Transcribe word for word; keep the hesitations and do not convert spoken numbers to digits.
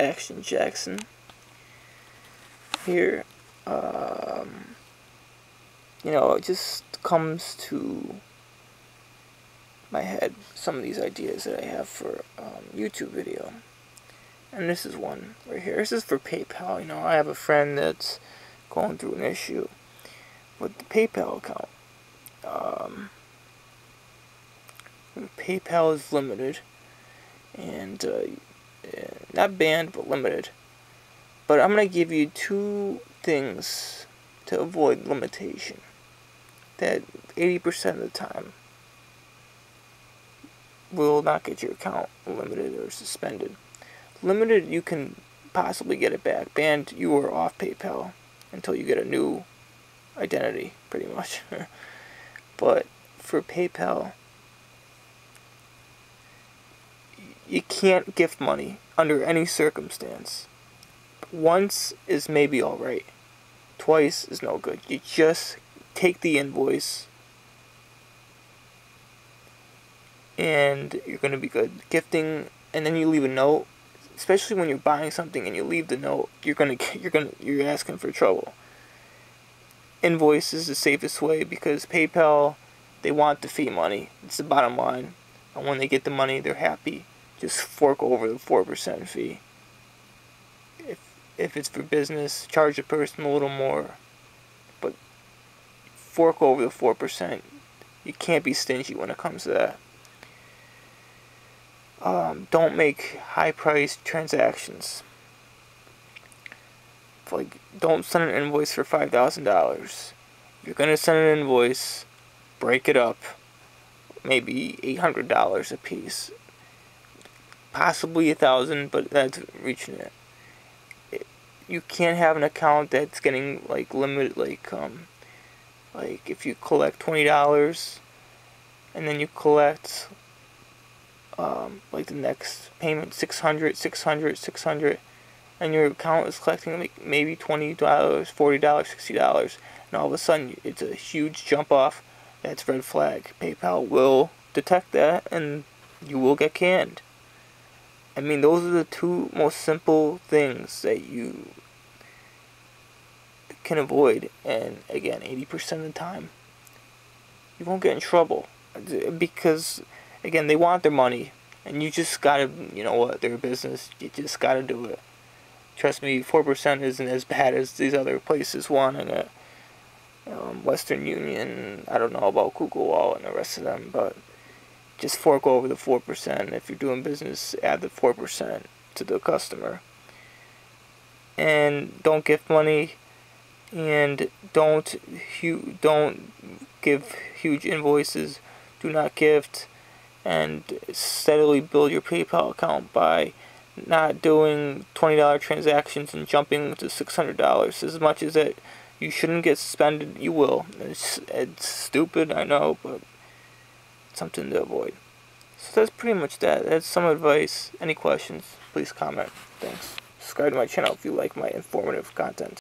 Action Jackson here. Um, you know, it just comes to my head, some of these ideas that I have for um, YouTube video, and this is one right here. This is for PayPal. You know, I have a friend that's going through an issue with the PayPal account. Um, PayPal is limited, and uh, not banned, but limited. But I'm going to give you two things to avoid limitation that eighty percent of the time will not get your account limited or suspended. Limited, you can possibly get it back. Banned, you are off PayPal until you get a new identity, pretty much. But for PayPal, you can't gift money under any circumstance. Once is maybe alright. Twice is no good. You just take the invoice and you're going to be good. Gifting, and then you leave a note, especially when you're buying something and you leave the note, you're going to you're going to you're asking for trouble. Invoice is the safest way, because PayPal, they want the fee money. It's the bottom line. And when they get the money, they're happy. Just fork over the four percent fee. If if it's for business, charge the person a little more, but fork over the four percent. You can't be stingy when it comes to that. Um, don't make high-priced transactions. Like, don't send an invoice for five thousand dollars. You're going to send an invoice, break it up, maybe eight hundred dollars a piece. Possibly a thousand, but that's reaching it. it. You can't have an account that's getting like limited, like um, like if you collect twenty dollars, and then you collect um like the next payment six hundred, six hundred, six hundred, and your account is collecting like maybe twenty dollars, forty dollars, sixty dollars, and all of a sudden it's a huge jump off. That's red flag. PayPal will detect that, and you will get canned. I mean, those are the two most simple things that you can avoid, and again, eighty percent of the time, you won't get in trouble, because, again, they want their money, and you just gotta, you know what, they're a business, you just gotta do it. Trust me, four percent isn't as bad as these other places wanting it. Um, Western Union, I don't know about Google Wallet and the rest of them, but just fork over the four percent. If you're doing business, add the four percent to the customer. And don't gift money, and don't hu don't give huge invoices. Do not gift, and steadily build your PayPal account by not doing twenty dollar transactions and jumping to six hundred dollars. As much as it, you shouldn't get suspended, you will. It's, it's stupid, I know, but something to avoid. So that's pretty much that. That's some advice. Any questions, please comment. Thanks. Subscribe to my channel if you like my informative content.